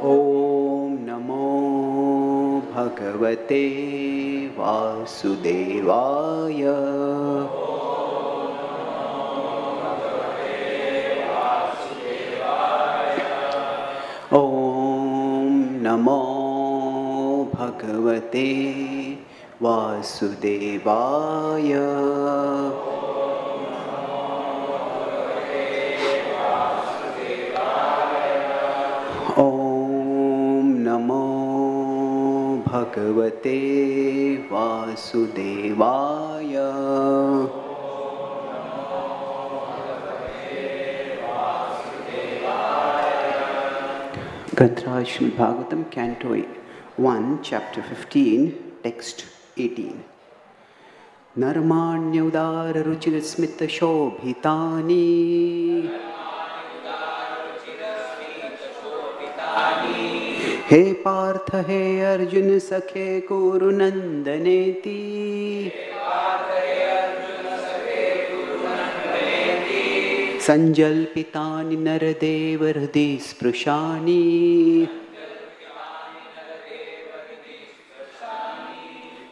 Om Namo Bhagavate Vasudevaya. Om Namo Bhagavate Vasudevaya. Om Namo Bhagavate Vasudevaya. Bhagavate Vasudevaya. Grantharaja Srimad Bhagavatam, Canto 1, Chapter 15, Text 18. Narmanyudara ruchirasmita shobhitani. He Partha, he Arjuna, Sakhe Kuru Nandaneti. He Partha, he Arjuna, Sakhe Kuru Nandaneti. Sanjalpitani Naradeva Hrdi Sprushani.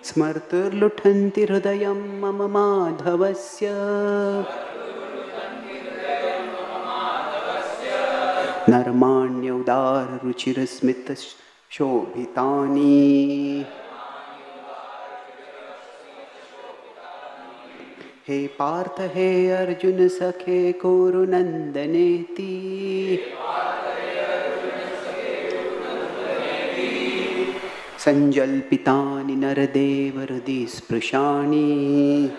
Smartur Luthanti Hridayam Mama Madhavasya. Narmanya udara ruchirasmita shobhitani. He Partha, he Arjuna, Sakhe Kuru Nandaneti. Sanjalpitani Naradeva Hrdi Sprushani.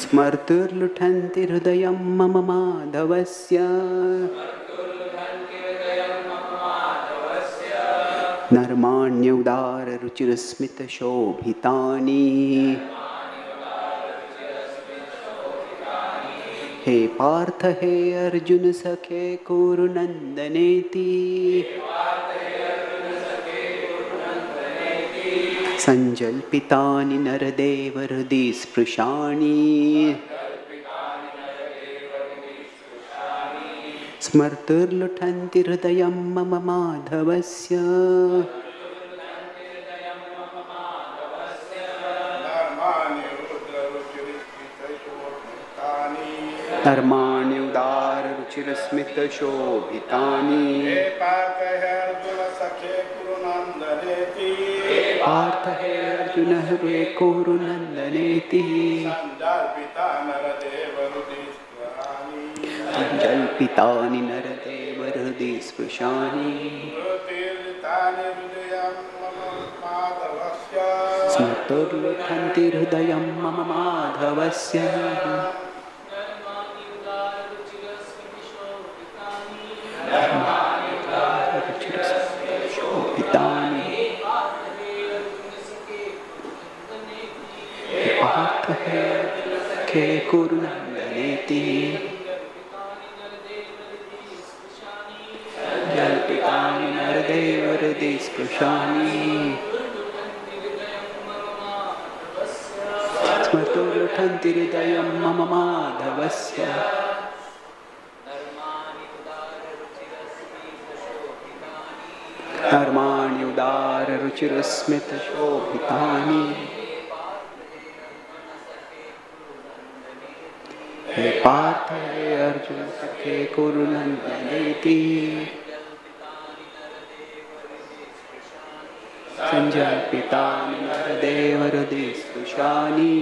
Smartur Luthanti Hridayam Mama Madhavasya. Narmanya udara ruchirasmita shobhitani. He Partha, he Arjuna, Sakhe Kuru Nandaneti. Sanjalpitani Naradeva Hrdi Sprushani. Smartur Luthanti Hridayam Mama Madhavasya. Narmanya udara ruchirasmita shobhitani. Partha he Arjuna Hare Kuru Nandaneti. Sanjalpitani Naradeva Hrdi Sprushani. Smarturluthanti Hridayam Mama Madhavasya. He Kuru Nandaneti. Sanjalpitani Naradeva Hrdi Sprushani. Smartur Luthanti Hridayam Mama Madhavasya. Narmanya udara ruchirasmita shobhitani. He Partha, he Arjuna, Sakhe Kuru Nandaneti. Sanjalpitani Naradeva Hrdi Sprushani.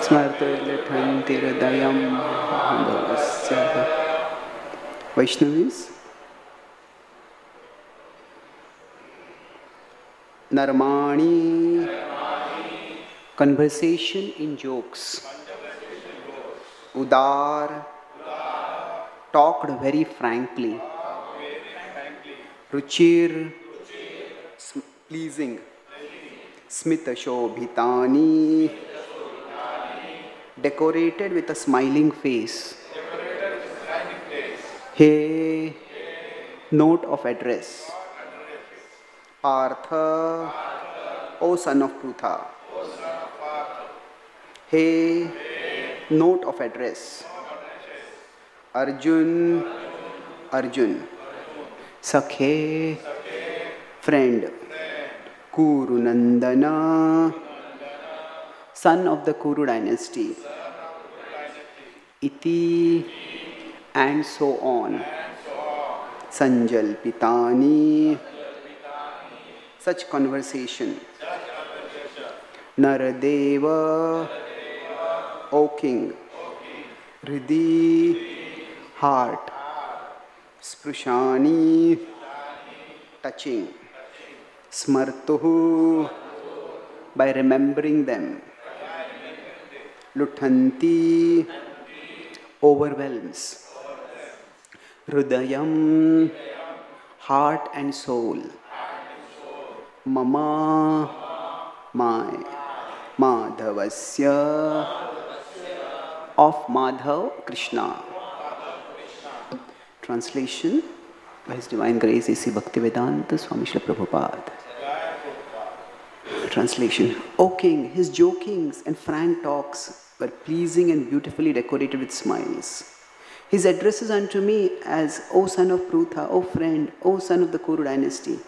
Smarturluthanti Hridayam Madhavasya. Vaishnavis, Narmani. Conversation in jokes. Udar, talked very frankly. Ruchir, pleasing. Smita shobhitani, decorated with a smiling face. He, note of address. Partha, O son of Prutha. He, Note of address. Arjun, Arjun. Sakhe, friend. Kurunandana, son of the Kuru dynasty. Iti, and so on. Sanjalpitani, such conversation. Naradeva, O king. Hridi, heart. Sprushani, touching. Smartuhu, by remembering them. Luthanti, overwhelms. Hrudayam, heart and soul. Mama, my. Madhavasya, of Madhav Krishna. Translation by His Divine Grace A.C. Bhaktivedanta Swami Srila Prabhupada. Translation. O King, his jokings and frank talks were pleasing and beautifully decorated with smiles. His addresses unto me as, O son of Prutha, O friend, O son of the Kuru dynasty,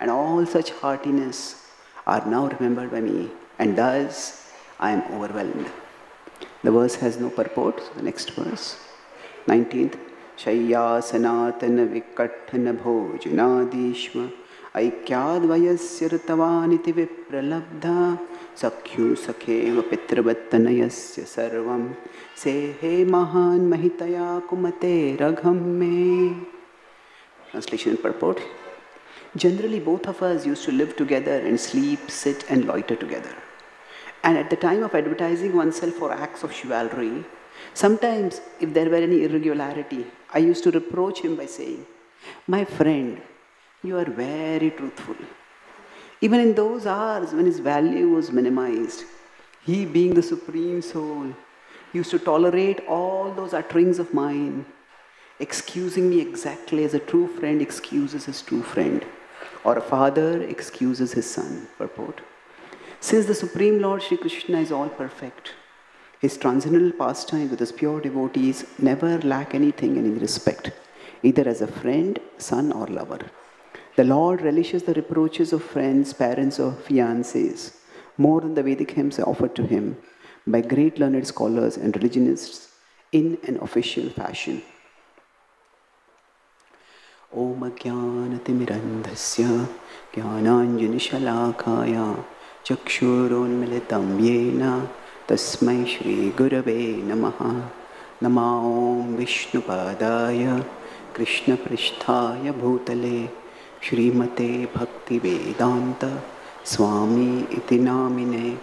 and all such heartiness are now remembered by me, and thus I am overwhelmed. The verse has no purport, so the next verse. 19th. Shayya sanatana vikkathana bhojanadishma aikyadvayasya rtavaniti vipralabdha sakhyu sakheva pitravattanayasya sarvam sehe mahan mahitaya kumate raghamme. Translation and purport. Generally, both of us used to live together and sleep, sit and loiter together. And at the time of advertising oneself for acts of chivalry, sometimes, if there were any irregularity, I used to reproach him by saying, my friend, you are very truthful. Even in those hours when his value was minimized, he, being the Supreme Soul, used to tolerate all those utterings of mine, excusing me exactly as a true friend excuses his true friend, or a father excuses his son. Purport. Since the Supreme Lord Sri Krishna is all perfect, his transcendental pastime with his pure devotees never lack anything in respect, either as a friend, son or lover. The Lord relishes the reproaches of friends, parents or fiancés more than the Vedic hymns are offered to him by great learned scholars and religionists in an official fashion. Om Ajnanatimirandhasya Jnananjanishalakaya Chakshuronmilitam yena tasmai Shri Gurave Namaha. Nama Om Vishnupadaya Krishna Pristhaya Bhutale Shrimate Bhakti Vedanta Swami Iti Namine.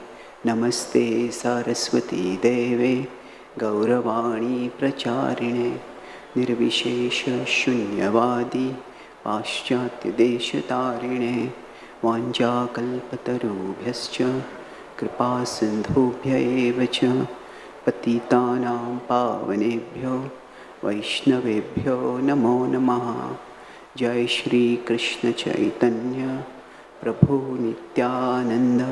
Namaste Saraswati Deve Gauravani Pracharine Nirvishesha Shunyavadi Paschatya Deshatarine Vanja kalpatarubhyascha kripa sindhubhya evacha patitanam pavanebhyo vaishnavebhyo namo namaha. Jai Shri Krishna Chaitanya Prabhu Nityananda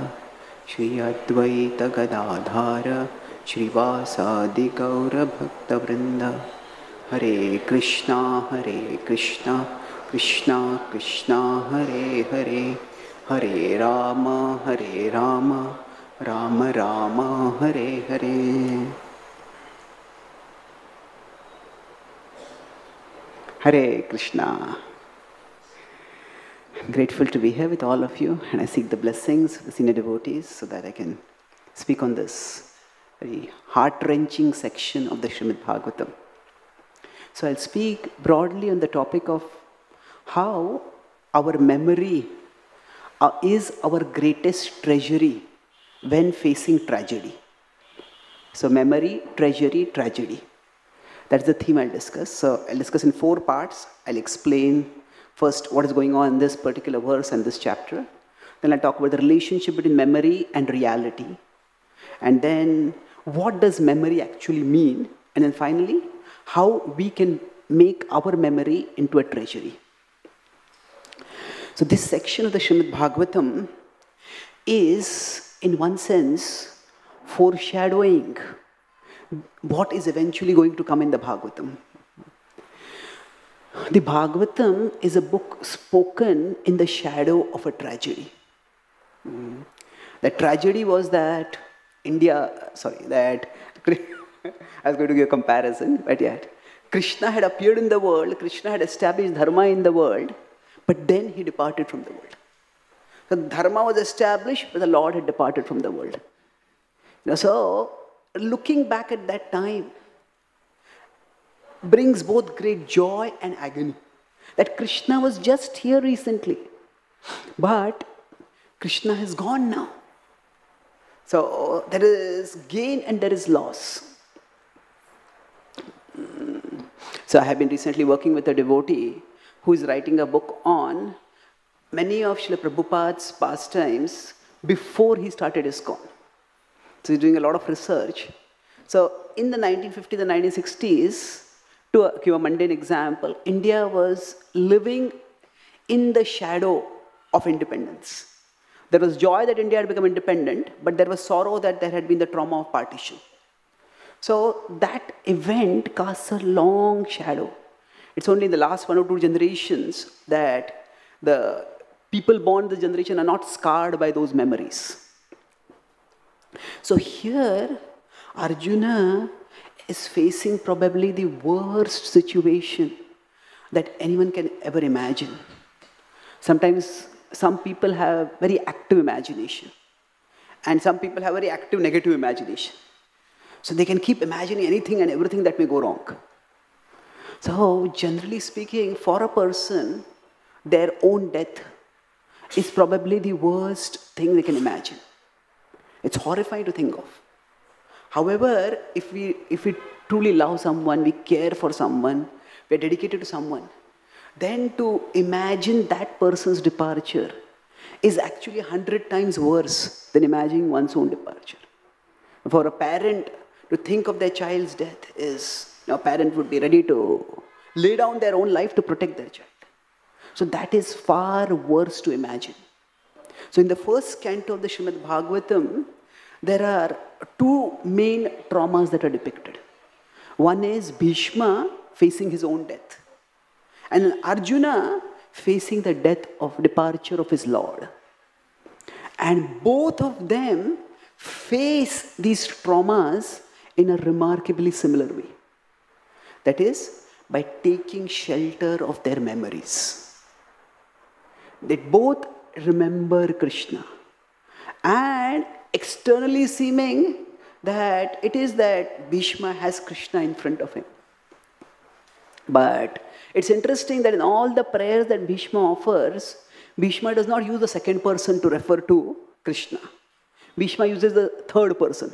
Shri Advaita Gadadhara Shri Vasadi Gaura Bhakta Vrinda. Hare Krishna Hare Krishna Krishna Krishna Hare Hare Hare Rama, Hare Rama, Rama Rama, Hare Hare. Hare Krishna. I'm grateful to be here with all of you, and I seek the blessings of the senior devotees so that I can speak on this very heart-wrenching section of the Srimad Bhagavatam. So I'll speak broadly on the topic of how our memory is our greatest treasury when facing tragedy. So memory, treasury, tragedy. That's the theme I'll discuss. So I'll discuss in four parts. I'll explain first what is going on in this particular verse and this chapter. Then I'll talk about the relationship between memory and reality. And then what does memory actually mean? And then finally, how we can make our memory into a treasury. So this section of the Srimad Bhagavatam is, in one sense, foreshadowing what is eventually going to come in the Bhagavatam. The Bhagavatam is a book spoken in the shadow of a tragedy. The tragedy was that I was going to give a comparison, but yet Krishna had appeared in the world, Krishna had established dharma in the world, but then he departed from the world. So dharma was established, but the Lord had departed from the world. So looking back at that time brings both great joy and agony. That Krishna was just here recently, but Krishna has gone now. So there is gain and there is loss. So I have been recently working with a devotee who is writing a book on many of Srila Prabhupada's pastimes before he started ISKCON. So he's doing a lot of research. So in the 1950s and 1960s, to give a mundane example, India was living in the shadow of independence. There was joy that India had become independent, but there was sorrow that there had been the trauma of partition. So that event casts a long shadow. It's only in the last 1 or 2 generations that the people born this generation are not scarred by those memories. So here, Arjuna is facing probably the worst situation that anyone can ever imagine. Sometimes some people have very active imagination, and some people have very active negative imagination. So they can keep imagining anything and everything that may go wrong. So generally speaking, for a person, their own death is probably the worst thing they can imagine. It's horrifying to think of. However, if we truly love someone, we care for someone, we're dedicated to someone, then to imagine that person's departure is actually 100 times worse than imagining one's own departure. For a parent to think of their child's death is, a parent would be ready to lay down their own life to protect their child. So that is far worse to imagine. So in the first canto of the Srimad Bhagavatam, there are 2 main traumas that are depicted. One is Bhishma facing his own death, and Arjuna facing the death of departure of his Lord. And both of them face these traumas in a remarkably similar way. That is, by taking shelter of their memories. They both remember Krishna, and externally seeming that it is that Bhishma has Krishna in front of him. But it's interesting that in all the prayers that Bhishma offers, Bhishma does not use the second person to refer to Krishna. Bhishma uses the third person,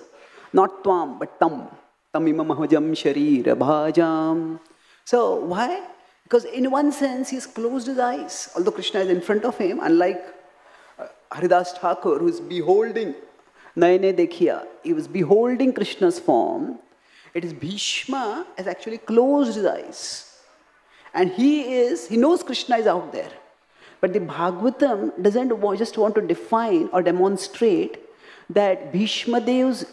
not tvam, but tam. Tamimamahajam sharira bhajam. So why? Because in one sense, he has closed his eyes. Although Krishna is in front of him, unlike Haridas Thakur, who is beholding Nayane Dekhiya, he was beholding Krishna's form. It is Bhishma has actually closed his eyes. And he knows Krishna is out there. But the Bhagavatam doesn't just want to define or demonstrate that Bhishma Dev's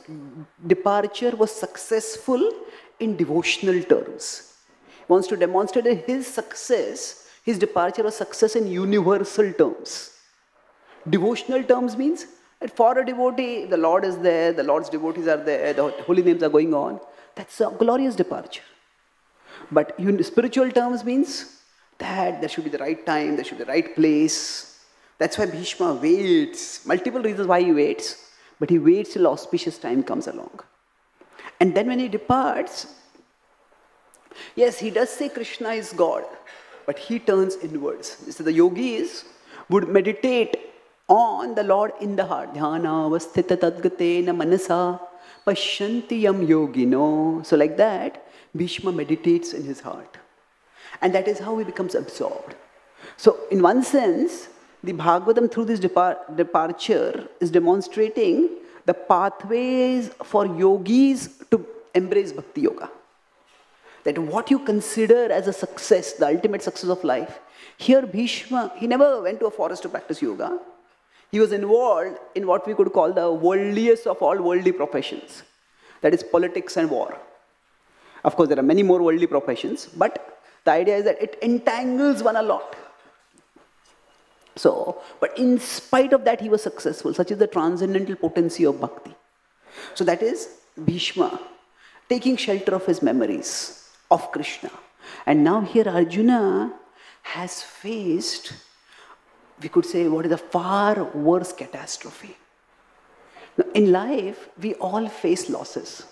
departure was successful in devotional terms. He wants to demonstrate that his success, his departure was success in universal terms. Devotional terms means that for a devotee, the Lord is there, the Lord's devotees are there, the holy names are going on. That's a glorious departure. But in spiritual terms means that there should be the right time, there should be the right place. That's why Bhishma waits. Multiple reasons why he waits. But he waits till auspicious time comes along. And then when he departs, yes, he does say Krishna is God, but he turns inwards. So the yogis would meditate on the Lord in the heart. Dhyana vasthita tadgatena manasa. Pashyantiyam yogino. So like that, Bhishma meditates in his heart. And that is how he becomes absorbed. So in one sense, the Bhagavatam through this departure is demonstrating the pathways for yogis to embrace bhakti yoga. That what you consider as a success, the ultimate success of life. Here Bhishma, he never went to a forest to practice yoga. He was involved in what we could call the worldliest of all worldly professions. That is politics and war. Of course, there are many more worldly professions, but the idea is that it entangles one a lot. So, but in spite of that, he was successful. Such is the transcendental potency of bhakti. So that is Bhishma taking shelter of his memories of Krishna. And now here Arjuna has faced, we could say, what is a far worse catastrophe. Now, in life, we all face losses.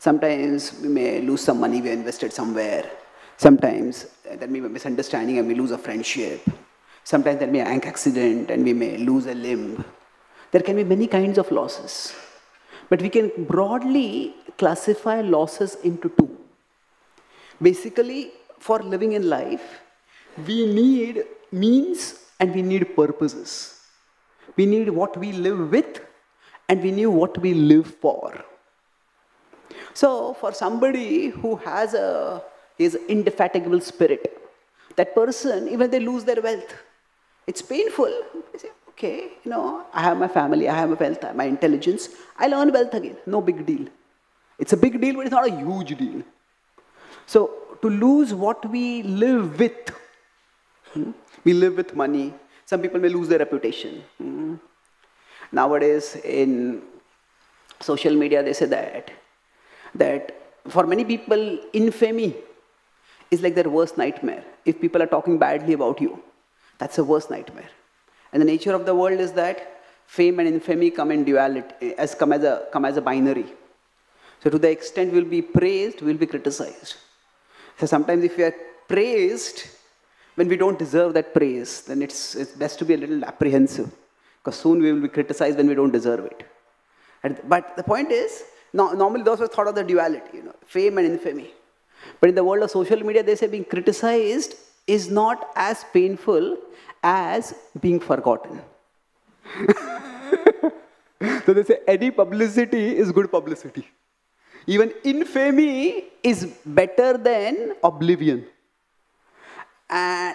Sometimes we may lose some money we invested somewhere. Sometimes there may be a misunderstanding and we lose a friendship. Sometimes there may be an accident and we may lose a limb. There can be many kinds of losses. But we can broadly classify losses into two. Basically, for living in life, we need means and we need purposes. We need what we live with and we need what we live for. So, for somebody who has his indefatigable spirit, that person, even if they lose their wealth, it's painful. They say, okay, you know, I have my family, I have my wealth, my intelligence, I'll earn wealth again. No big deal. It's a big deal, but it's not a huge deal. So, to lose what we live with, we live with money. Some people may lose their reputation. Nowadays, in social media, they say that for many people, infamy is like their worst nightmare. If people are talking badly about you, that's the worst nightmare. And the nature of the world is that fame and infamy come in duality, come as a binary. So to the extent we'll be praised, we'll be criticized. So sometimes if we are praised, when we don't deserve that praise, then it's best to be a little apprehensive, because soon we will be criticized when we don't deserve it. But the point is, normally those were thought of the duality, you know, fame and infamy. But in the world of social media, they say being criticized is not as painful as being forgotten. So they say any publicity is good publicity. Even infamy is better than oblivion. And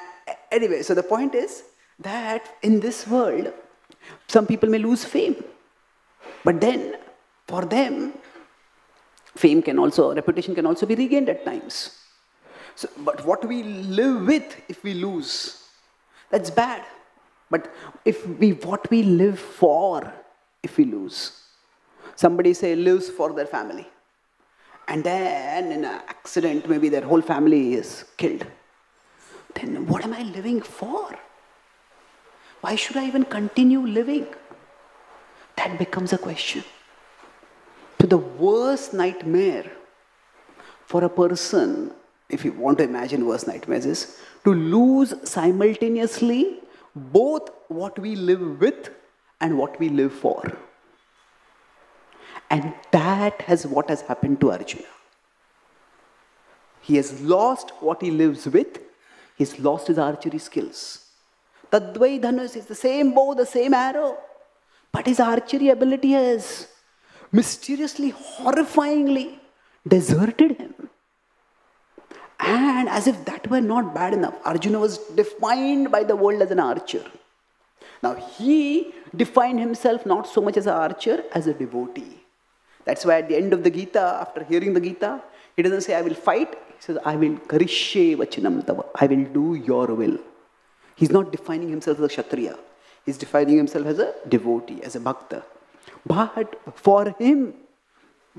anyway, so the point is that in this world, some people may lose fame. But then, for them, fame can also, reputation can also be regained at times. So, but what we live with, if we lose, that's bad. But what we live for, if we lose. Somebody, say, lives for their family. And then, in an accident, maybe their whole family is killed. Then what am I living for? Why should I even continue living? That becomes a question. So the worst nightmare for a person, if you want to imagine worst nightmares, is to lose simultaneously both what we live with and what we live for. And that is what has happened to Arjuna. He has lost what he lives with. He's lost his archery skills. Tadvai Dhanus is the same bow, the same arrow. But his archery ability has mysteriously, horrifyingly deserted him. And as if that were not bad enough, Arjuna was defined by the world as an archer. Now he defined himself not so much as an archer, as a devotee. That's why at the end of the Gita, after hearing the Gita, he doesn't say, I will fight. He says, I will karishye vachinam tava. I will do your will. He's not defining himself as a Kshatriya. He's defining himself as a devotee, as a bhakta. But for him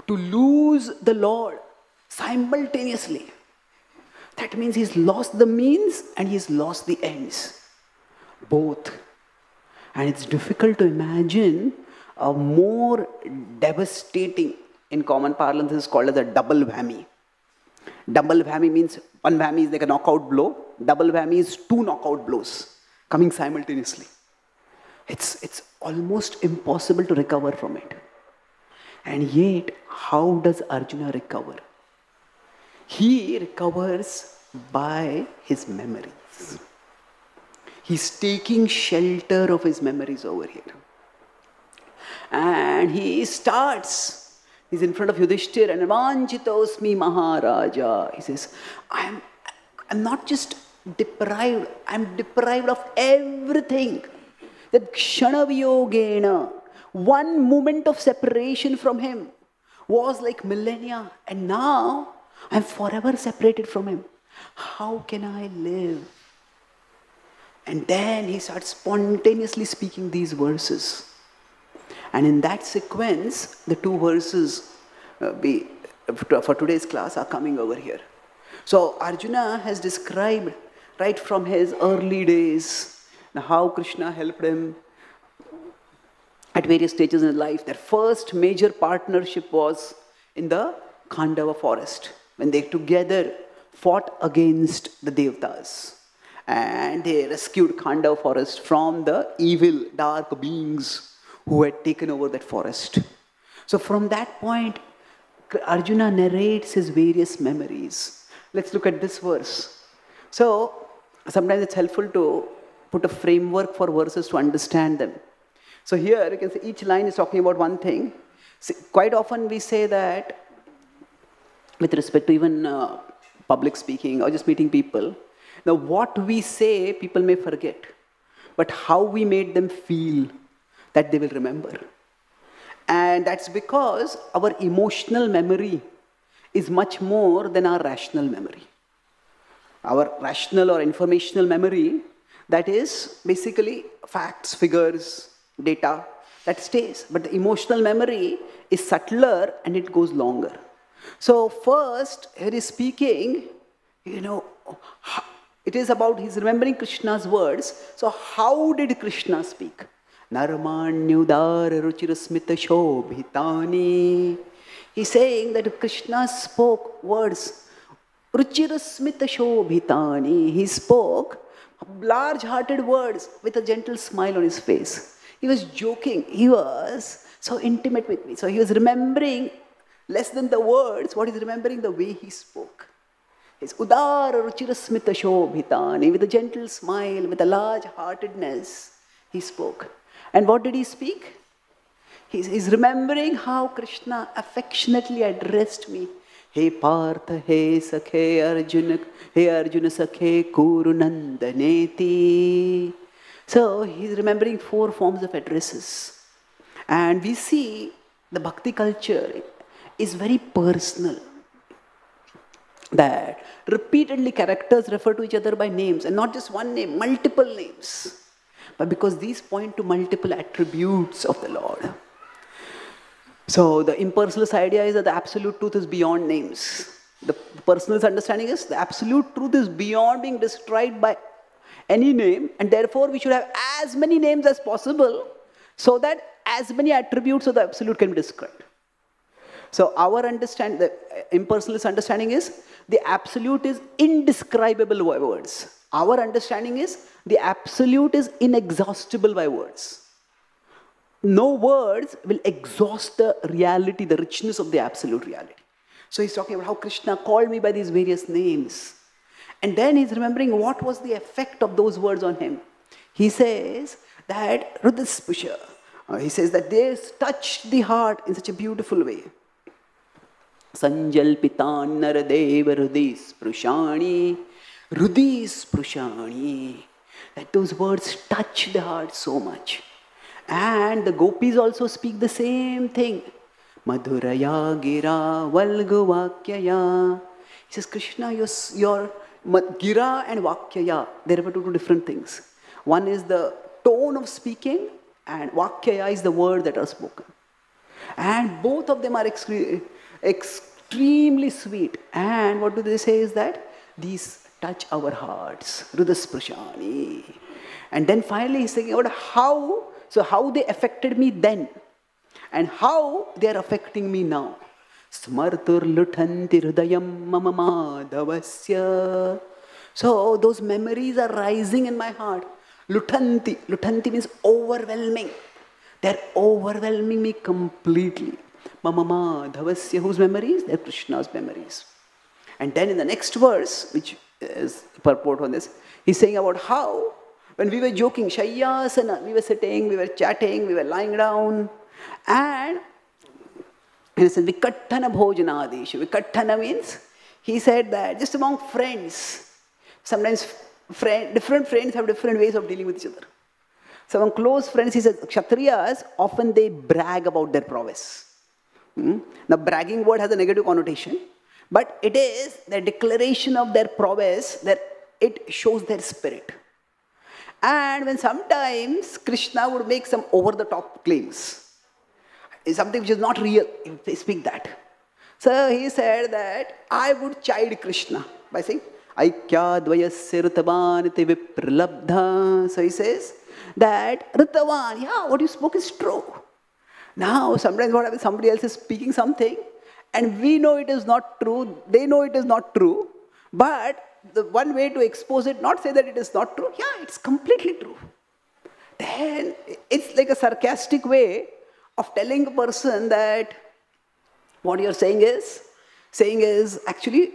to lose the Lord simultaneously, that means he's lost the means and he's lost the ends, both. And it's difficult to imagine a more devastating, in common parlance is called as a double whammy. Double whammy means one whammy is like a knockout blow. Double whammy is two knockout blows coming simultaneously. It's almost impossible to recover from it. And yet, how does Arjuna recover? He recovers by his memories. He's taking shelter of his memories over here. And he starts, he's in front of Yudhishthira and Vanchitosmi Maharaja. He says, I'm not just deprived, I'm deprived of everything. That kshana-vyogena, one moment of separation from him, was like millennia, and now I'm forever separated from him. How can I live? And then he starts spontaneously speaking these verses. And in that sequence, the two verses for today's class are coming over here. So Arjuna has described right from his early days how Krishna helped him at various stages in his life. Their first major partnership was in the Khandava forest, when they together fought against the Devtas. And they rescued Khandava forest from the evil, dark beings who had taken over that forest. So from that point, Arjuna narrates his various memories. Let's look at this verse. So sometimes it's helpful to put a framework for verses to understand them. So here you can see each line is talking about one thing. See, quite often we say that with respect to even public speaking or just meeting people. Now what we say, people may forget. But how we made them feel, that they will remember. And that's because our emotional memory is much more than our rational memory. Our rational or informational memory, that is basically facts, figures, data, that stays. But the emotional memory is subtler and it goes longer. So first, here is speaking, you know, it is about he's remembering Krishna's words. So how did Krishna speak? Narmanyudara ruchirasmita shobhitani. He's saying that Krishna spoke words. Ruchirasmita shobhitani. He spoke large-hearted words with a gentle smile on his face. He was joking. He was so intimate with me. So he was remembering less than the words, what he's remembering the way he spoke. His udara ruchirasmita shobhitani. With a gentle smile, with a large-heartedness, he spoke. And what did he speak? He's remembering how Krishna affectionately addressed me. Hey Partha, hey Sakhe Arjuna, hey Arjuna Sakhe Kuru Nandaneti. So he's remembering four forms of addresses. And we see the bhakti culture is very personal. That repeatedly characters refer to each other by names, and not just one name, multiple names. But because these point to multiple attributes of the Lord. So the impersonalist idea is that the absolute truth is beyond names. The personalist understanding is the absolute truth is beyond being described by any name, and therefore we should have as many names as possible so that as many attributes of the absolute can be described. So our understanding, the impersonalist understanding is the absolute is indescribable by words. Our understanding is the absolute is inexhaustible by words. No words will exhaust the reality, the richness of the absolute reality. So he's talking about how Krishna called me by these various names. And then he's remembering what was the effect of those words on him. He says that Radha Krishna, he says that they touched the heart in such a beautiful way. Sanjalpitan naradeva rudis prushani. Rudis Prushani, that those words touch the heart so much. And the gopis also speak the same thing. Madhuraya Gira Valgavakyaya. He says, Krishna, your Gira and Vakyaya, they refer to two different things. One is the tone of speaking, and Vakyaya is the word that are spoken. And both of them are extremely sweet. And what do they say is that these touch our hearts, Rudasprashani. And then finally he's thinking about how they affected me then and how they are affecting me now. Smartur lutanti rudayam mama madhavasya. So those memories are rising in my heart. Lutanti, lutanti means overwhelming. They're overwhelming me completely. Mama madhavasya, whose memories? They're Krishna's memories. And then in the next verse, which is purport on this, he's saying about how, when we were joking, Shayyasana, we were sitting, we were chatting, we were lying down, and he said, Vikattana bhojana adeshu. Vikattana means, he said that just among friends, sometimes different friends have different ways of dealing with each other. So among close friends, he says, Kshatriyas, often they brag about their prowess. Now, bragging word has a negative connotation, but it is the declaration of their prowess, that it shows their spirit. And when sometimes Krishna would make some over-the-top claims, something which is not real, if they speak that. So he said that, I would chide Krishna by saying, Aikya dvayasya ritavan iti vipralabdha. So he says that, Ritavan, yeah, what you spoke is true. Now, sometimes what happens, somebody else is speaking something, and we know it is not true, they know it is not true, but the one way to expose it, not say that it is not true, yeah, it's completely true. Then it's like a sarcastic way of telling a person that what you're saying is actually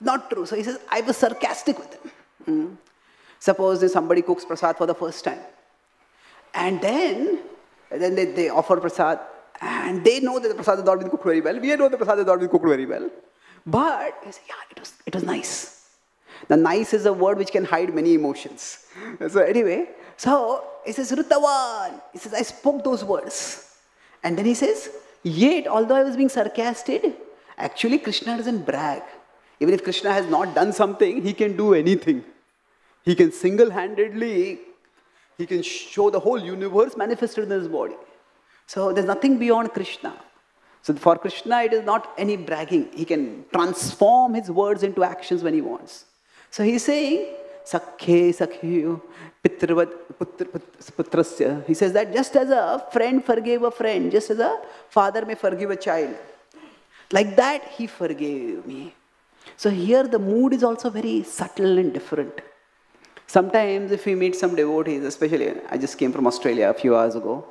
not true. So he says, I was sarcastic with him. Suppose if somebody cooks prasad for the first time, and then they offer prasad, and they know that the prasad has not been cooked very well. We know the prasad has not been cooked very well. But they say, yeah, it was nice. Now, nice is a word which can hide many emotions. So anyway, so he says, Ritavan. He says, I spoke those words. And then he says, yet, although I was being sarcastic, actually Krishna doesn't brag. Even if Krishna has not done something, he can do anything. He can single-handedly, he can show the whole universe manifested in his body. So there's nothing beyond Krishna. So for Krishna, it is not any bragging. He can transform his words into actions when he wants. So he's saying, Sakhe Sakhiyo Pitravat Putrasya. He says that just as a friend forgave a friend, just as a father may forgive a child, like that he forgave me. So here the mood is also very subtle and different. Sometimes if we meet some devotees, especially, I just came from Australia a few hours ago.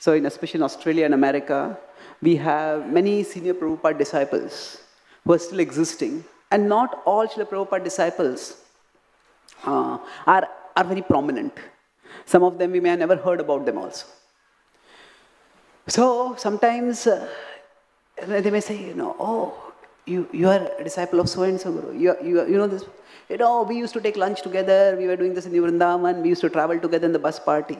So especially in Australia and America, we have many senior Prabhupada disciples who are still existing. And not all Srila Prabhupada disciples are very prominent. Some of them, we may have never heard about them also. So sometimes they may say, you know, oh, you are a disciple of so-and-so Guru. You know this. You know, we used to take lunch together. We were doing this in Vrindavan. We used to travel together in the bus party.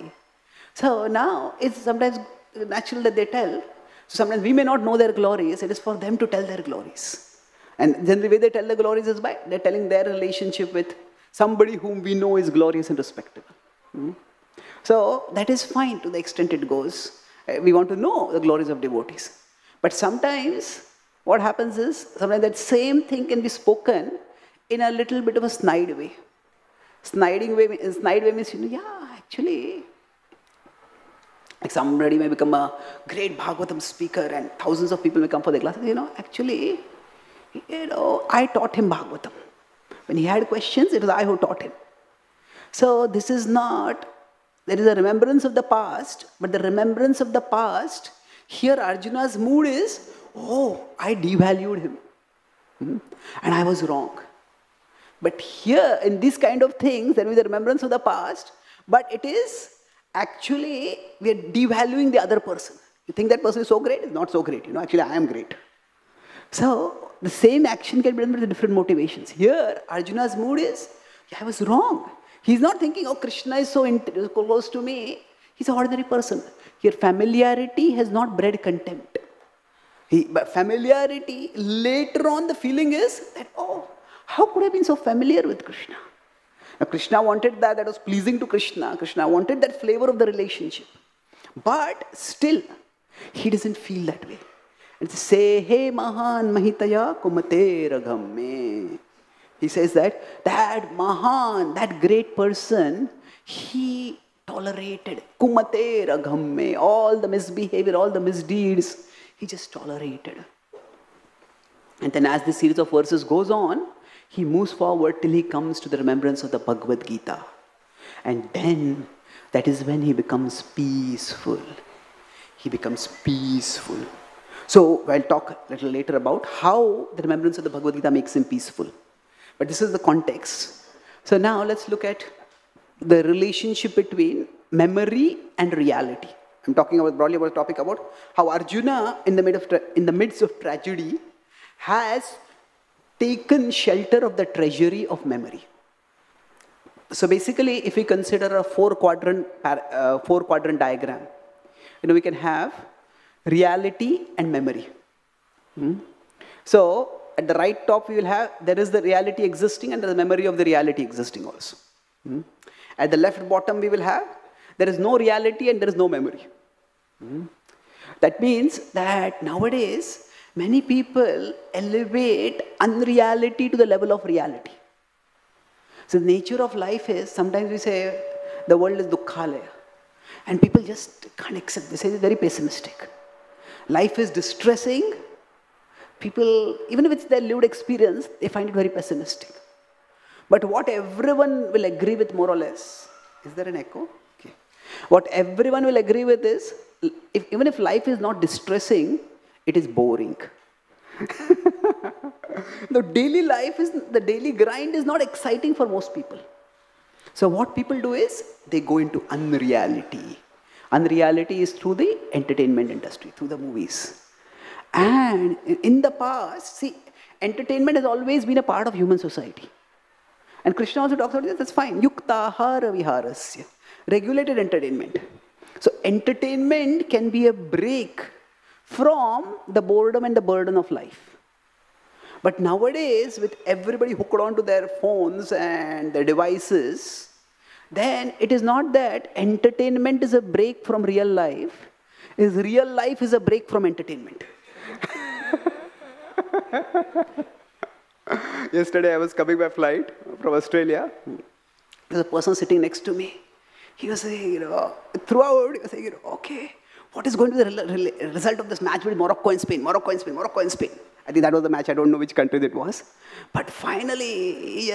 So now it's sometimes natural that they tell. So sometimes we may not know their glories. It is for them to tell their glories. And then the way they tell the glories is by they're telling their relationship with somebody whom we know is glorious and respectable. So that is fine to the extent it goes. We want to know the glories of devotees. But sometimes what happens is, sometimes that same thing can be spoken in a little bit of a snide way. Snide way means, you know, yeah, actually, like somebody may become a great Bhagavatam speaker and thousands of people may come for their classes. You know, actually, you know, I taught him Bhagavatam. When he had questions, it was I who taught him. So this is not, there is a remembrance of the past, but the remembrance of the past, here Arjuna's mood is, oh, I devalued him. And I was wrong. But here, in these kind of things, there is a remembrance of the past, but it is actually, we are devaluing the other person. You think that person is so great? It's not so great. You know, actually, I am great. So the same action can be done with different motivations. Here, Arjuna's mood is, yeah, I was wrong. He's not thinking, oh, Krishna is so close to me. He's an ordinary person. Here, familiarity has not bred contempt. But familiarity, later on the feeling is that, oh, how could I have been so familiar with Krishna? Now, Krishna wanted that was pleasing to Krishna. Krishna wanted that flavor of the relationship. But still, he doesn't feel that way. It's say, hey, Mahan Mahitaya Kumate Raghamme. He says that, Mahan, that great person, he tolerated Kumate Raghamme, all the misbehavior, all the misdeeds, he just tolerated. And then as this series of verses goes on, he moves forward till he comes to the remembrance of the Bhagavad Gita. And then, that is when he becomes peaceful. He becomes peaceful. So I'll talk a little later about how the remembrance of the Bhagavad Gita makes him peaceful. But this is the context. So now let's look at the relationship between memory and reality. I'm talking about broadly about a topic about how Arjuna, in the midst of tragedy, has taken shelter of the treasury of memory. So basically, if we consider a four-quadrant diagram, you know, we can have reality and memory. So, at the right top we will have, there is the reality existing and the memory of the reality existing also. At the left bottom we will have, there is no reality and there is no memory. That means that nowadays, many people elevate unreality to the level of reality. So the nature of life is, sometimes we say, the world is dukhalaya. And people just can't accept this. It's very pessimistic. Life is distressing. People, even if it's their lived experience, they find it very pessimistic. But what everyone will agree with more or less, is there an echo? Okay. What everyone will agree with is, even if life is not distressing, it is boring. The daily grind is not exciting for most people. So what people do is, they go into unreality. Unreality is through the entertainment industry, through the movies. And in the past, see, entertainment has always been a part of human society. And Krishna also talks about this, that's fine. Yuktahara viharasya. Regulated entertainment. So entertainment can be a break from the boredom and the burden of life. But nowadays, with everybody hooked on to their phones and their devices, then it is not that entertainment is a break from real life. Is real life is a break from entertainment. Yesterday, I was coming by flight from Australia. There's a person sitting next to me. He was saying, throughout, he was saying, okay, what is going to be the result of this match with Morocco and Spain? Morocco and Spain, Morocco and Spain. I think that was the match. I don't know which country it was. But finally,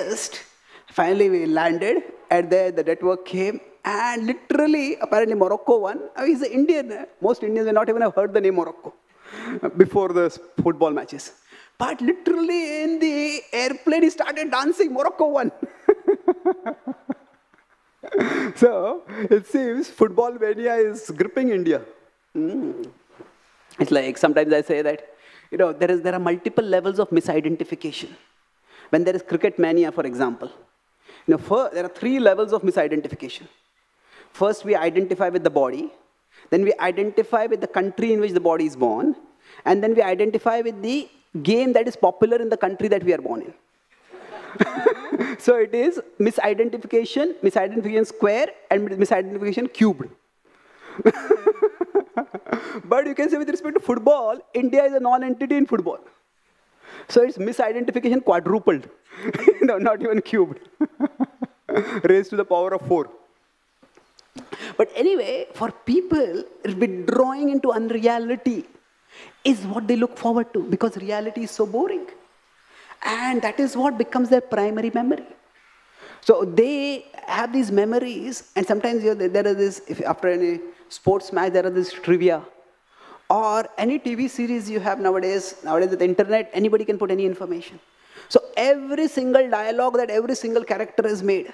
finally we landed. And there the network came. And literally, apparently Morocco won. I mean, he's an Indian. Most Indians may not even have heard the name Morocco before the football matches. But literally in the airplane, he started dancing. Morocco won. So, it seems football mania is gripping India. It's like sometimes I say that, there are multiple levels of misidentification. When there is cricket mania, for example, there are 3 levels of misidentification. First, we identify with the body. Then we identify with the country in which the body is born. And then we identify with the game that is popular in the country that we are born in. So it is misidentification, misidentification square, and misidentification cubed. But you can say with respect to football, India is a non-entity in football. So it's misidentification quadrupled, not even cubed. Raised to the power of 4. But anyway, for people, withdrawing into unreality is what they look forward to, because reality is so boring. And that is what becomes their primary memory. So they have these memories, and sometimes there are this, after any sports match, there are this trivia. Or any TV series you have nowadays, with the internet, anybody can put any information. So every single dialogue that every single character has made,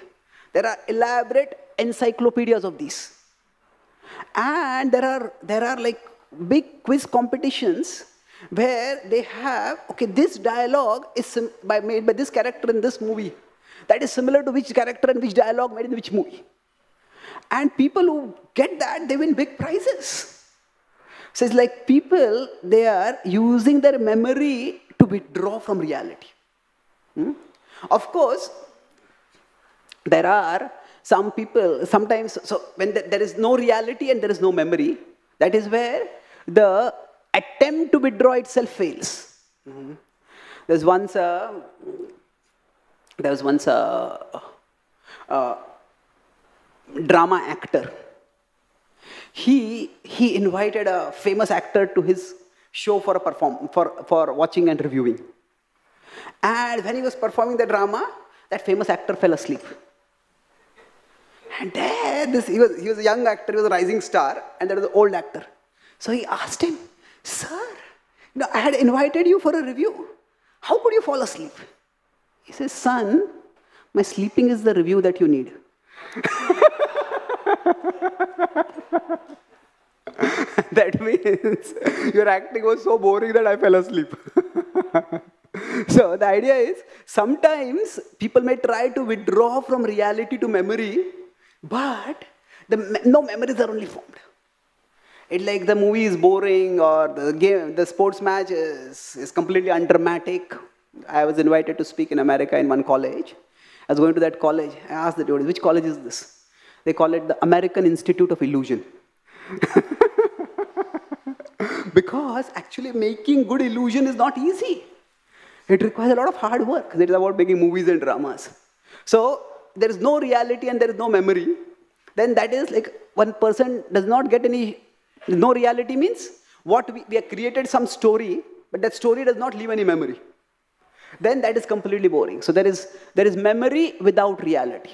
there are elaborate encyclopedias of these. And there are like big quiz competitions where they have, okay, this dialogue is made by this character in this movie. That is similar to which character and which dialogue made in which movie. And people who get that, they win big prizes. So it's like people, they are using their memory to withdraw from reality. Of course, there are some people, sometimes, so when there is no reality and there is no memory, that is where the attempt to withdraw itself fails. There was once a drama actor. He invited a famous actor to his show for a for watching and reviewing. And when he was performing the drama, that famous actor fell asleep. And there, he was a young actor, he was a rising star, and there was an old actor. So he asked him, "Sir, I had invited you for a review. How could you fall asleep?" He says, "Son, my sleeping is the review that you need." That means your acting was so boring that I fell asleep. So the idea is, sometimes people may try to withdraw from reality to memory, but no memories are only formed. It's like the movie is boring or the game, the sports match is completely undramatic. I was invited to speak in America in one college. I was going to that college. I asked the devotees, which college is this? They call it the American Institute of Illusion. Because actually making good illusion is not easy. It requires a lot of hard work. It is about making movies and dramas. So there is no reality and there is no memory. Then that is like one person does not get any. No reality means what we have created some story, but that story does not leave any memory. Then that is completely boring. So there is memory without reality.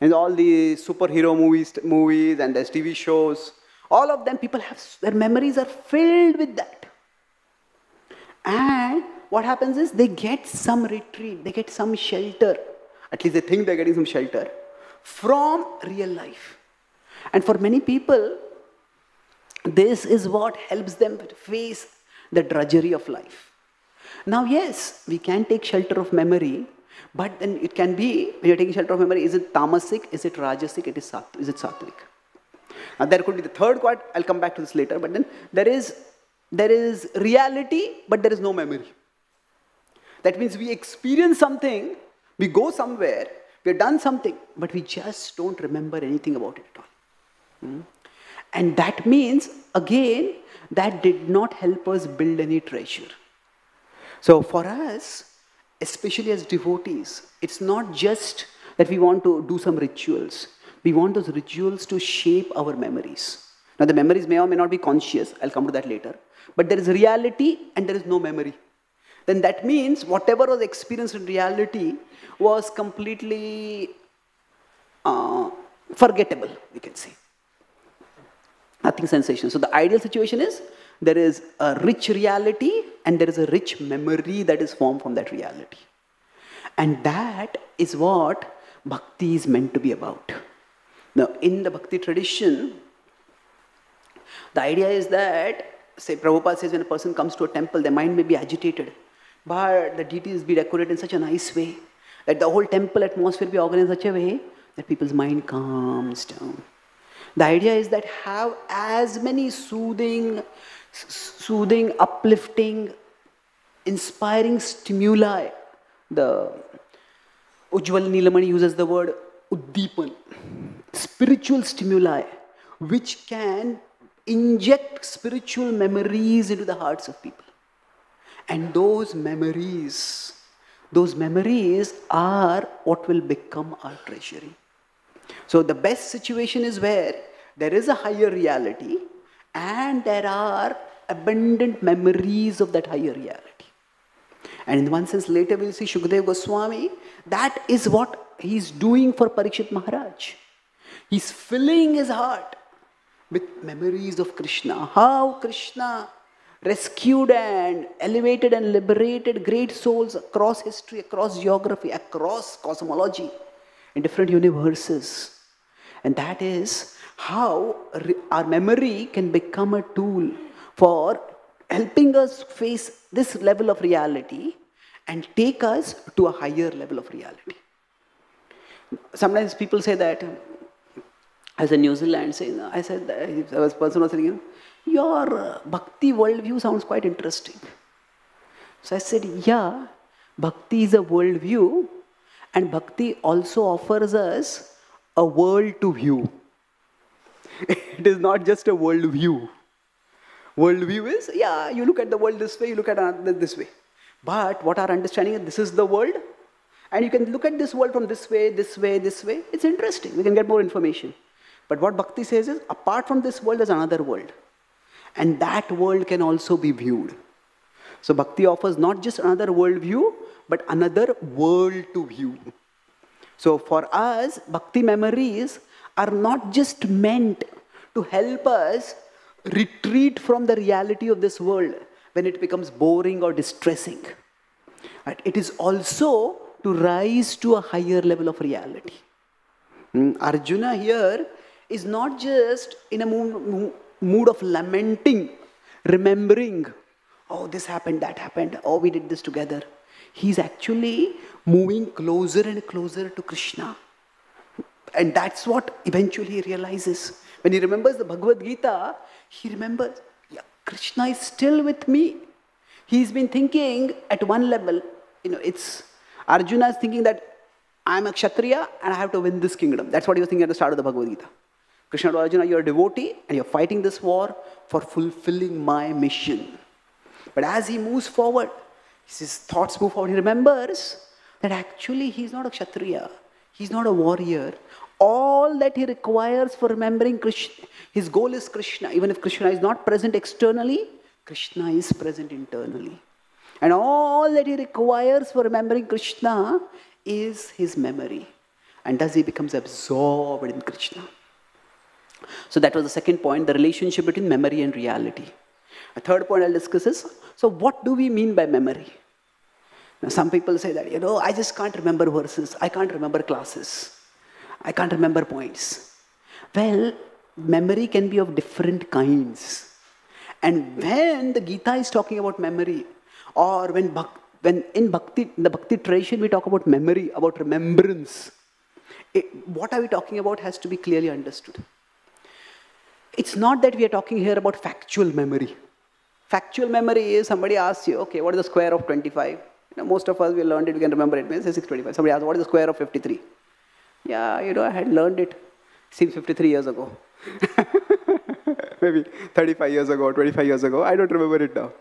And all the superhero movies and there's TV shows, all of them people have, their memories are filled with that. And what happens is they get some retreat, they get some shelter. At least they think they're getting some shelter from real life. And for many people, this is what helps them face the drudgery of life. Now, yes, we can take shelter of memory, but then it can be, when you're taking shelter of memory, is it tamasic, is it rajasic, is it sattvic? Now, there could be the third part, I'll come back to this later, but then there is reality, but there is no memory. That means we experience something, we go somewhere, we've done something, but we just don't remember anything about it at all. And that means, again, that did not help us build any treasure. So for us, especially as devotees, it's not just that we want to do some rituals. We want those rituals to shape our memories. Now the memories may or may not be conscious, I'll come to that later. But there is reality and there is no memory. Then that means whatever was experienced in reality was completely forgettable, we can say. Nothing sensational. So the ideal situation is there is a rich reality and there is a rich memory that is formed from that reality. And that is what bhakti is meant to be about. Now in the bhakti tradition, the idea is that, say Prabhupada says when a person comes to a temple, their mind may be agitated, but the deities be decorated in such a nice way that the whole temple atmosphere be organized in such a way that people's mind calms down. The idea is that have as many soothing, uplifting, inspiring stimuli. The Ujjwal Nilamani uses the word uddipan, spiritual stimuli, which can inject spiritual memories into the hearts of people. And those memories are what will become our treasury. So the best situation is where there is a higher reality and there are abundant memories of that higher reality. And in one sense later we'll see Shukadeva Goswami, that is what he's doing for Parikshit Maharaj. He's filling his heart with memories of Krishna. How Krishna rescued and elevated and liberated great souls across history, across geography, across cosmology, in different universes. And that is how our memory can become a tool for helping us face this level of reality and take us to a higher level of reality. Sometimes people say that, as in New Zealand, a person was saying, your bhakti worldview sounds quite interesting. So I said, yeah, bhakti is a worldview. And bhakti also offers us a world to view. It is not just a world view. World view is, yeah, you look at the world this way, you look at another this way. But what our understanding is, this is the world. And you can look at this world from this way, this way, this way. It's interesting. We can get more information. But what bhakti says is, apart from this world, there's another world. And that world can also be viewed. So bhakti offers not just another world view, but another world to view. So for us, bhakti memories are not just meant to help us retreat from the reality of this world when it becomes boring or distressing. It is also to rise to a higher level of reality. Arjuna here is not just in a mood of lamenting, remembering, oh, this happened, that happened, oh, we did this together. He's actually moving closer and closer to Krishna. And that's what eventually he realizes. When he remembers the Bhagavad Gita, He remembers, yeah, Krishna is still with me. He's been thinking at one level, you know, it's Arjuna is thinking that I'm a Kshatriya and I have to win this kingdom. That's what he was thinking at the start of the Bhagavad Gita. Krishna told Arjuna, you're a devotee and you're fighting this war for fulfilling my mission. But as he moves forward, his thoughts move forward. He remembers that actually he's not a Kshatriya. He's not a warrior. All that he requires for remembering Krishna, his goal is Krishna. Even if Krishna is not present externally, Krishna is present internally. And all that he requires for remembering Krishna is his memory. And thus he becomes absorbed in Krishna. So that was the second point, the relationship between memory and reality. A third point I'll discuss is, so what do we mean by memory? Now, some people say that, you know, I just can't remember verses, I can't remember classes, I can't remember points. Well, memory can be of different kinds. And when the Gita is talking about memory, or in the bhakti tradition we talk about memory, about remembrance, what are we talking about has to be clearly understood. It's not that we are talking here about factual memory. Factual memory is somebody asks you, okay, what is the square of 25? You know, most of us, we learned it, we can remember it. It's 625. Somebody asks, what is the square of 53? Yeah, you know, I had learned it. Seems 53 years ago. Maybe 35 years ago, 25 years ago. I don't remember it now.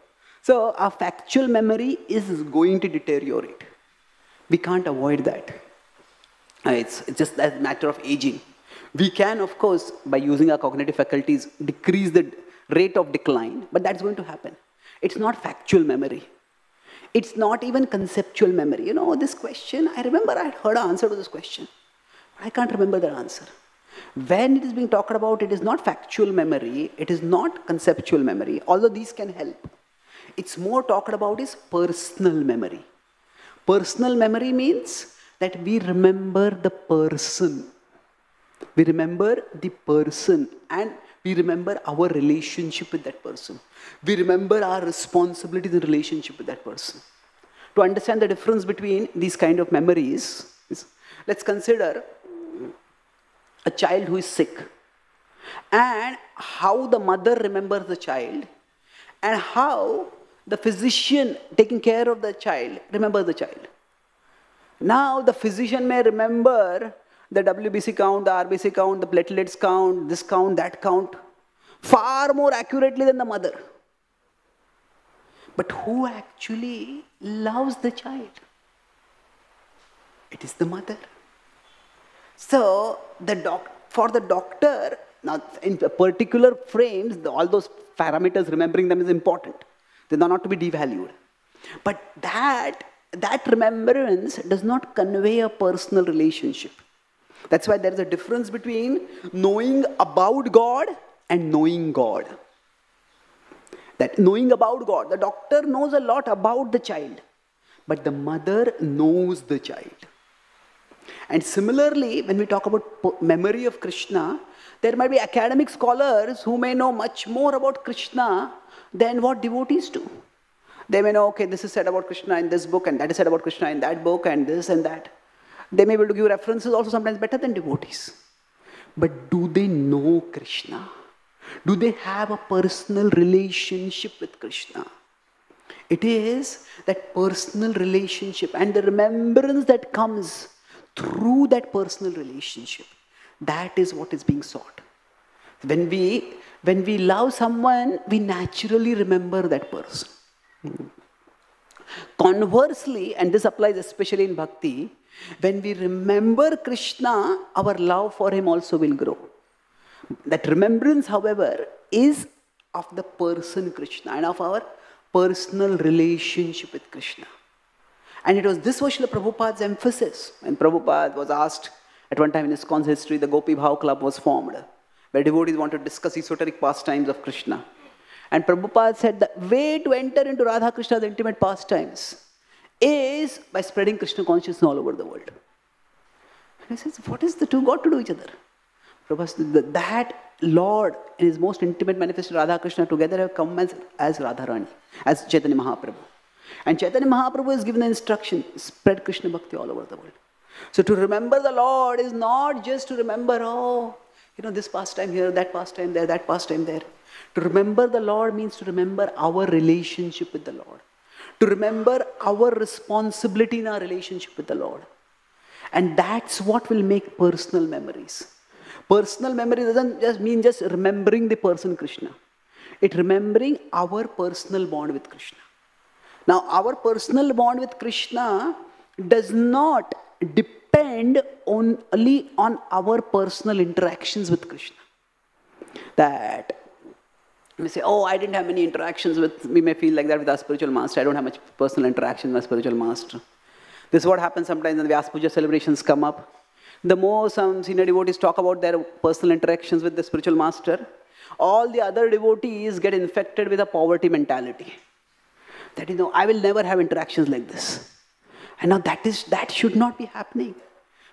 So our factual memory is going to deteriorate. We can't avoid that. It's just a matter of aging. We can, of course, by using our cognitive faculties, decrease the rate of decline, but that's going to happen. It's not factual memory. It's not even conceptual memory. You know, this question, I remember I had heard an answer to this question, but I can't remember the answer. When it is being talked about, it is not factual memory, it is not conceptual memory, although these can help. It's more talked about is personal memory. Personal memory means that we remember the person. We remember the person and we remember our relationship with that person. We remember our responsibilities in relationship with that person. To understand the difference between these kind of memories, let's consider a child who is sick and how the mother remembers the child and how the physician taking care of the child remembers the child. Now the physician may remember the WBC count, the RBC count, the platelets count, this count, that count, far more accurately than the mother. But who actually loves the child? It is the mother. So, for the doctor, now in particular frames, all those parameters, remembering them is important. They are not to be devalued. But that remembrance does not convey a personal relationship. That's why there is a difference between knowing about God and knowing God. That knowing about God, the doctor knows a lot about the child, but the mother knows the child. And similarly, when we talk about memory of Krishna, there might be academic scholars who may know much more about Krishna than what devotees do. They may know, okay, this is said about Krishna in this book, and that is said about Krishna in that book, and this and that. They may be able to give references also sometimes better than devotees. But do they know Krishna? Do they have a personal relationship with Krishna? It is that personal relationship and the remembrance that comes through that personal relationship. That is what is being sought. When we love someone, we naturally remember that person. Conversely, and this applies especially in bhakti, when we remember Krishna, our love for him also will grow. That remembrance, however, is of the person Krishna and of our personal relationship with Krishna. And this was Srila Prabhupada's emphasis. When Prabhupada was asked, at one time in ISKCON's history, the Gopi Bhav Club was formed, where devotees wanted to discuss esoteric pastimes of Krishna. And Prabhupada said the way to enter into Radha Krishna's intimate pastimes is by spreading Krishna consciousness all over the world. And he says, what is the two got to do each other? Prabhupada, that Lord in his most intimate manifestation, Radha Krishna, together have come as Radharani, as Chaitanya Mahaprabhu. And Chaitanya Mahaprabhu is given the instruction, spread Krishna bhakti all over the world. So to remember the Lord is not just to remember, oh, this pastime here, that pastime there, that pastime there. To remember the Lord means to remember our relationship with the Lord. To remember our responsibility in our relationship with the Lord. And that's what will make personal memories. Personal memory doesn't just mean just remembering the person Krishna. It's remembering our personal bond with Krishna. Now, our personal bond with Krishna does not depend only on our personal interactions with Krishna. That we say, oh, I didn't have many interactions with, we may feel like that with our spiritual master. I don't have much personal interaction with my spiritual master. This is what happens sometimes when the Vyasa Puja celebrations come up. The more some senior devotees talk about their personal interactions with the spiritual master, all the other devotees get infected with a poverty mentality. That, you know, I will never have interactions like this. And now that should not be happening.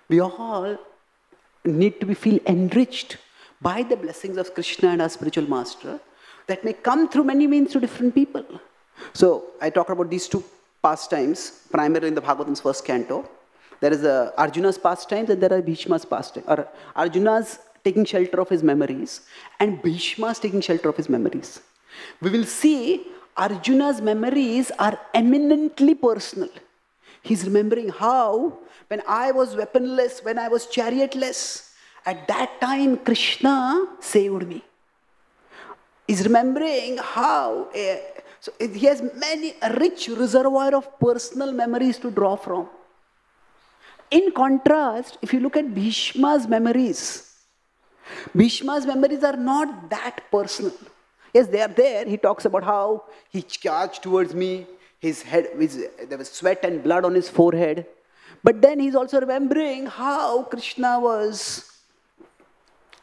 We all need to feel enriched by the blessings of Krishna and our spiritual master that may come through many means to different people. So I talked about these two pastimes, primarily in the Bhagavatam's first canto. There is Arjuna's pastimes and there are Bhishma's pastimes. Or Arjuna's taking shelter of his memories and Bhishma's taking shelter of his memories. We will see Arjuna's memories are eminently personal. He's remembering how, when I was weaponless, when I was chariotless, at that time Krishna saved me. He's remembering how, so he has a rich reservoir of personal memories to draw from. In contrast, if you look at Bhishma's memories are not that personal. Yes, they are there. He talks about how he charged towards me. There was sweat and blood on his forehead. But then he's also remembering how Krishna was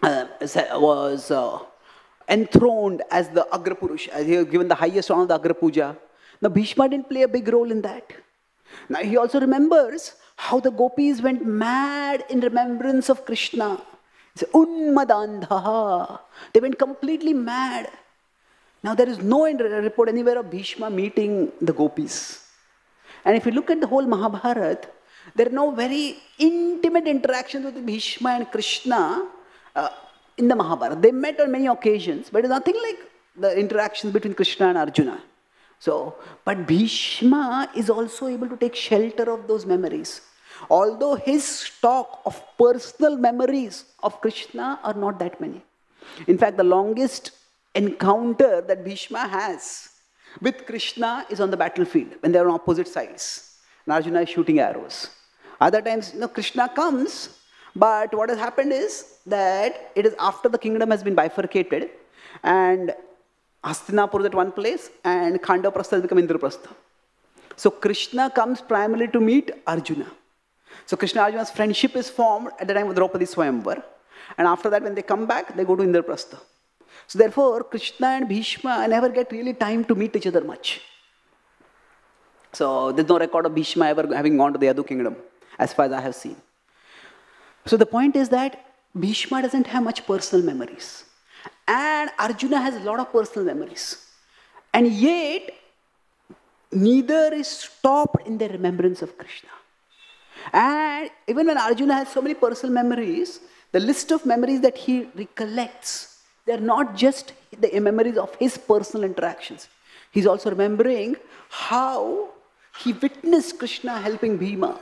enthroned as the Agrapurush, as he was given the highest honor of the Agra Puja. Now, Bhishma didn't play a big role in that. Now, he also remembers how the gopis went mad in remembrance of Krishna. It's Unmadandha. They went completely mad. Now, there is no report anywhere of Bhishma meeting the gopis. And if you look at the whole Mahabharata, there are no very intimate interactions with Bhishma and Krishna in the Mahabharata. They met on many occasions, but nothing like the interactions between Krishna and Arjuna. So, but Bhishma is also able to take shelter of those memories. Although his stock of personal memories of Krishna are not that many. In fact, the longest encounter that Bhishma has with Krishna is on the battlefield when they are on opposite sides. And Arjuna is shooting arrows. Other times, Krishna comes, but what has happened is that it is after the kingdom has been bifurcated and Hastinapur is at one place and Khandaprastha has become Indraprastha. So Krishna comes primarily to meet Arjuna. So Krishna and Arjuna's friendship is formed at the time of Draupadi Swayamvar. And after that, when they come back, they go to Indraprastha. So therefore, Krishna and Bhishma never get really time to meet each other much. So there's no record of Bhishma ever having gone to the Yadu kingdom, as far as I have seen. So the point is that Bhishma doesn't have much personal memories. And Arjuna has a lot of personal memories. And yet, neither is stopped in their remembrance of Krishna. And even when Arjuna has so many personal memories, the list of memories that he recollects, they are not just the memories of his personal interactions. He's also remembering how he witnessed Krishna helping Bhima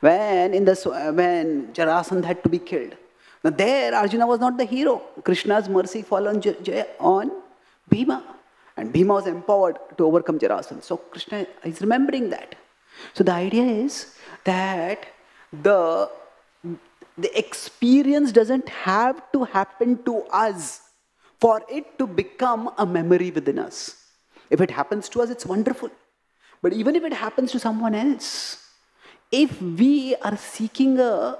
when Jarasandha had to be killed. Now there, Arjuna was not the hero. Krishna's mercy fell on Bhima. And Bhima was empowered to overcome Jarasandha. So Krishna is remembering that. So the idea is that the experience doesn't have to happen to us for it to become a memory within us. If it happens to us, it's wonderful. But even if it happens to someone else, if we are seeking a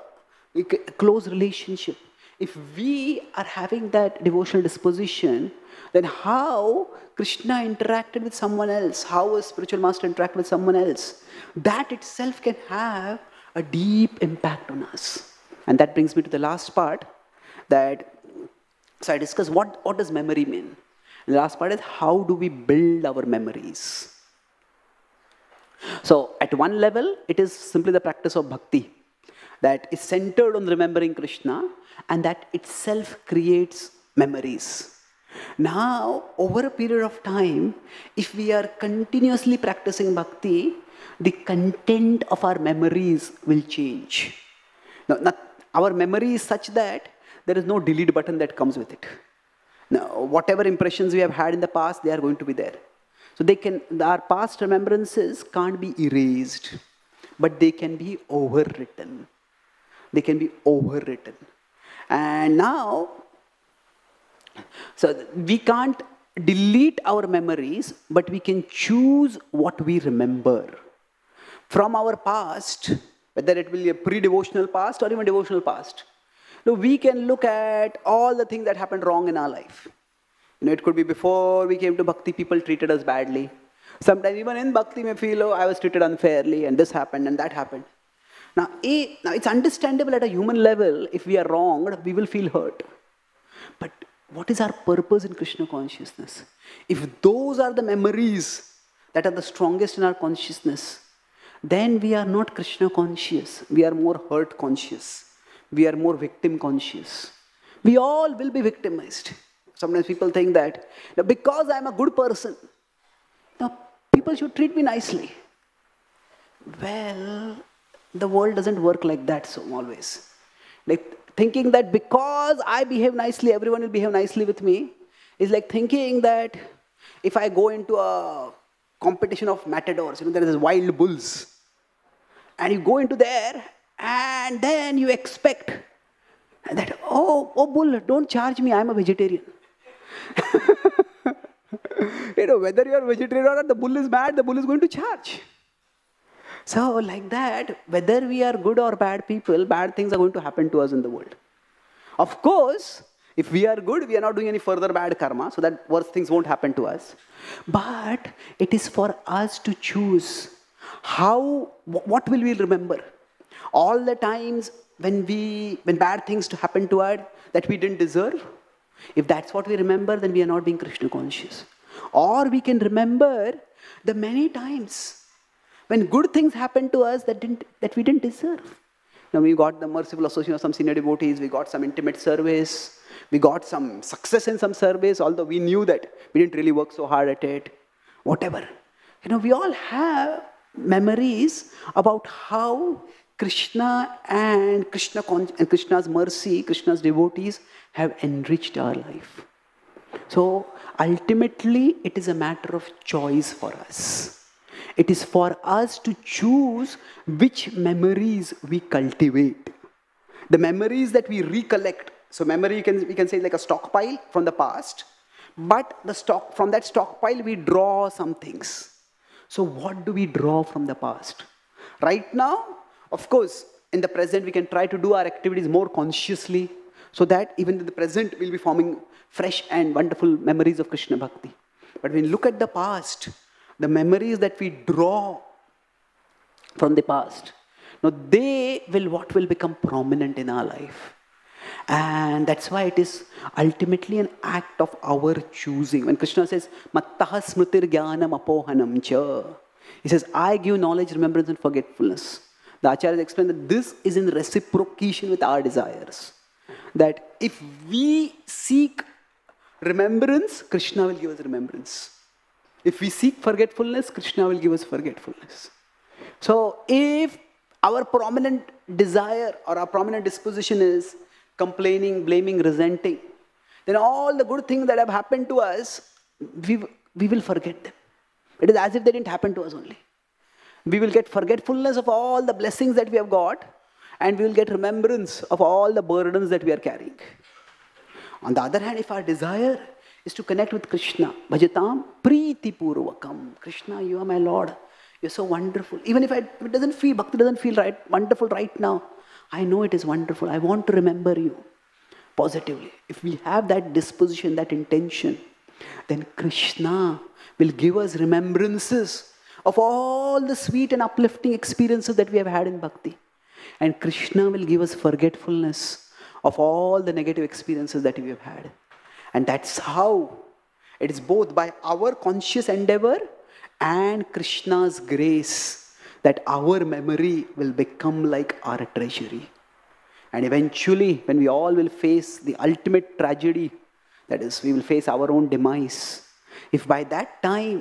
close relationship, if we are having that devotional disposition, then how Krishna interacted with someone else, how a spiritual master interacted with someone else, that itself can have a deep impact on us. And that brings me to the last part, so I discuss what does memory mean. And the last part is, how do we build our memories? So at one level, it is simply the practice of bhakti. that is centered on remembering Krishna, and that itself creates memories. Now, over a period of time, if we are continuously practicing bhakti, the content of our memories will change. Now, our memory is such that there is no delete button that comes with it. Now, whatever impressions we have had in the past, they are going to be there. So our past remembrances can't be erased, but they can be overwritten. They can be overwritten. And now, so we can't delete our memories, but we can choose what we remember from our past, whether it will be a pre-devotional past or even devotional past. Now we can look at all the things that happened wrong in our life. You know, it could be before we came to bhakti, people treated us badly. Sometimes even in bhakti, we feel, oh, I was treated unfairly, and this happened, and that happened. Now, now it's understandable at a human level, if we are wronged, we will feel hurt. But what is our purpose in Krishna consciousness? If those are the memories that are the strongest in our consciousness, then we are not Krishna conscious. We are more hurt conscious. We are more victim conscious. We all will be victimized. Sometimes people think that, now because I am a good person, now people should treat me nicely. Well, the world doesn't work like that so always. Like, thinking that because I behave nicely, everyone will behave nicely with me, is like thinking that if I go into a competition of matadors, you know, there is wild bulls, and you go into there, and then you expect that, oh bull, don't charge me, I'm a vegetarian. You know, whether you're vegetarian or not, the bull is mad, the bull is going to charge. So like that, whether we are good or bad people, bad things are going to happen to us in the world. Of course, if we are good, we are not doing any further bad karma, so that worse things won't happen to us. But it is for us to choose how, what will we remember? All the times when bad things happen to us that we didn't deserve, if that's what we remember, then we are not being Krishna conscious. Or we can remember the many times when good things happen to us that we didn't deserve. Now we got the merciful association of some senior devotees, we got some intimate service, we got some success in some service, although we knew that we didn't really work so hard at it, whatever. You know, we all have memories about how Krishna and Krishna's mercy, Krishna's devotees have enriched our life. So ultimately, it is a matter of choice for us. It is for us to choose which memories we cultivate. The memories that we recollect. So memory, we can say like a stockpile from the past. But from that stockpile, we draw some things. So what do we draw from the past? Right now, of course, in the present, we can try to do our activities more consciously, so that even in the present, we'll be forming fresh and wonderful memories of Krishna bhakti. But when we look at the past, the memories that we draw from the past, now they will what will become prominent in our life. And that's why it is ultimately an act of our choosing. When Krishna says, Mattaha smritir jnanam apohanam cha, he says, I give knowledge, remembrance and forgetfulness. The Acharyas explain that this is in reciprocation with our desires. That if we seek remembrance, Krishna will give us remembrance. If we seek forgetfulness, Krishna will give us forgetfulness. So if our prominent desire or our prominent disposition is complaining, blaming, resenting, then all the good things that have happened to us, we will forget them. It is as if they didn't happen to us only. We will get forgetfulness of all the blessings that we have got, and we will get remembrance of all the burdens that we are carrying. On the other hand, if our desire is to connect with Krishna, bhajatam priti purvakam. Krishna, you are my Lord. You are so wonderful. Even if it doesn't feel, bhakti doesn't feel right, wonderful right now, I know it is wonderful. I want to remember you positively. If we have that disposition, that intention, then Krishna will give us remembrances of all the sweet and uplifting experiences that we have had in bhakti. And Krishna will give us forgetfulness of all the negative experiences that we have had. And that's how it is both by our conscious endeavor and Krishna's grace that our memory will become like our treasury. And eventually, when we all will face the ultimate tragedy, that is, we will face our own demise, if by that time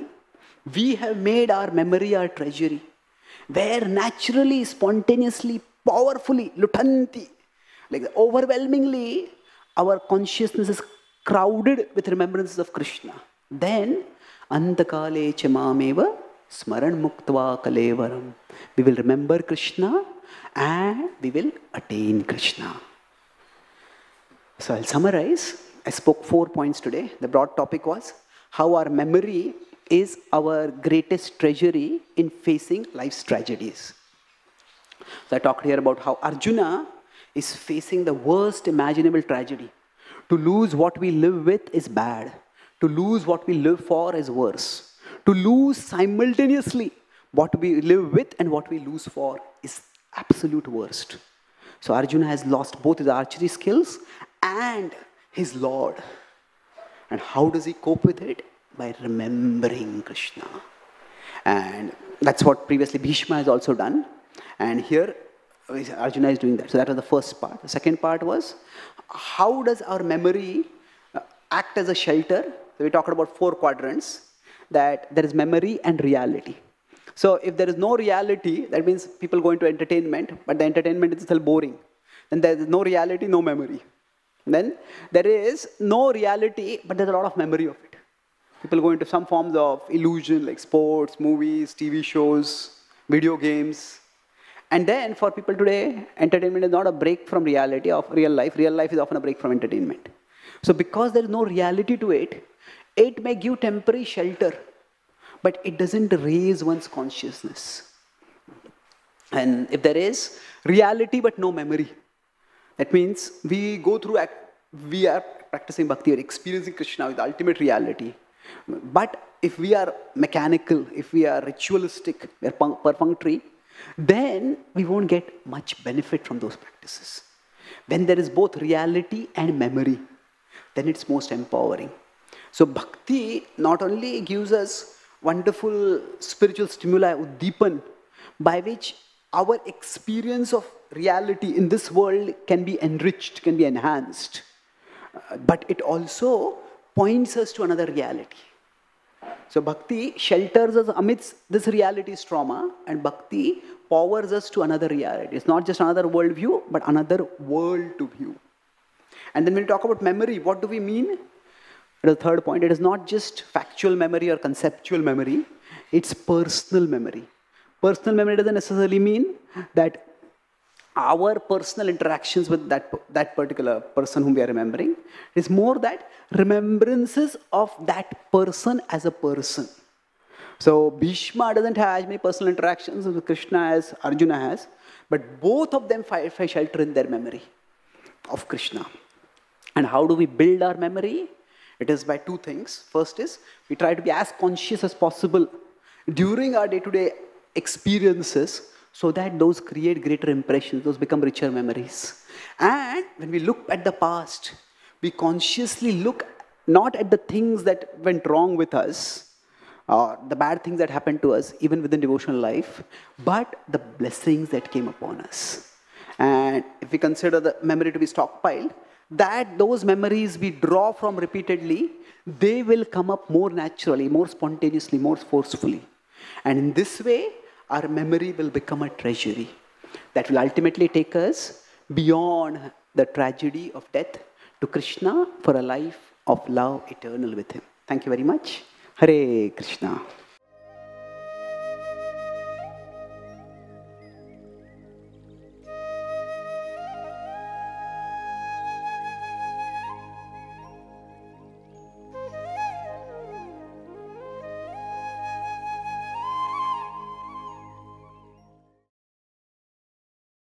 we have made our memory our treasury, where naturally, spontaneously, powerfully, lutanti, like overwhelmingly, our consciousness is crowded with remembrances of Krishna, then antakale chamameva smaran muktva kalevaram. We will remember Krishna and we will attain Krishna. So I'll summarize. I spoke 4 points today. The broad topic was how our memory is our greatest treasury in facing life's tragedies. So I talked here about how Arjuna is facing the worst imaginable tragedy. To lose what we live with is bad. To lose what we live for is worse. To lose simultaneously what we live with and what we lose for is absolute worst. So Arjuna has lost both his archery skills and his Lord. And how does he cope with it? By remembering Krishna. And that's what previously Bhishma has also done. And here Arjuna is doing that. So that was the first part. The second part was, how does our memory act as a shelter? So we talked about 4 quadrants, that there is memory and reality. So if there is no reality, that means people go into entertainment, but the entertainment is still boring. Then there is no reality, no memory. Then there is no reality, but there's a lot of memory of it. People go into some forms of illusion, like sports, movies, TV shows, video games. And then for people today, entertainment is not a break from reality of real life. Real life is often a break from entertainment. So because there is no reality to it, it may give temporary shelter, but it doesn't raise one's consciousness. And if there is reality but no memory, that means we go through, we are practicing bhakti or experiencing Krishna with ultimate reality. But if we are mechanical, if we are ritualistic, we are perfunctory, then we won't get much benefit from those practices. When there is both reality and memory, then it's most empowering. So bhakti not only gives us wonderful spiritual stimuli, uddipan, by which our experience of reality in this world can be enriched, can be enhanced, but it also points us to another reality. So bhakti shelters us amidst this reality's trauma, and bhakti powers us to another reality. It's not just another worldview, but another world to view. And then when we talk about memory, what do we mean? The third point, it is not just factual memory or conceptual memory, it's personal memory. Personal memory doesn't necessarily mean that our personal interactions with that particular person whom we are remembering. It's more that remembrances of that person as a person. So Bhishma doesn't have as many personal interactions with Krishna as Arjuna has, but both of them find shelter in their memory of Krishna. And how do we build our memory? It is by 2 things. First is, we try to be as conscious as possible during our day-to-day experiences, so that those create greater impressions, those become richer memories. And when we look at the past, we consciously look not at the things that went wrong with us, or the bad things that happened to us, even within devotional life, but the blessings that came upon us. And if we consider the memory to be stockpiled, that those memories we draw from repeatedly, they will come up more naturally, more spontaneously, more forcefully. And in this way, our memory will become a treasury that will ultimately take us beyond the tragedy of death to Krishna for a life of love eternal with Him. Thank you very much. Hare Krishna.